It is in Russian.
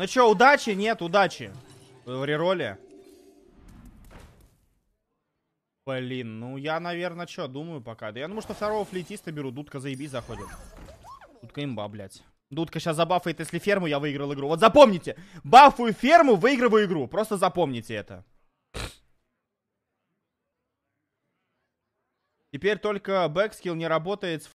Ну чё, удачи? Нет, удачи. В рероле. Блин, ну я, наверное, чё, думаю пока. Да я думаю, что второго флейтиста беру. Дудка заебись заходит. Дудка имба, блядь. Дудка сейчас забафает, если ферму, я выиграл игру. Вот запомните. Бафую ферму, выигрываю игру. Просто запомните это. Теперь только бэкскилл не работает с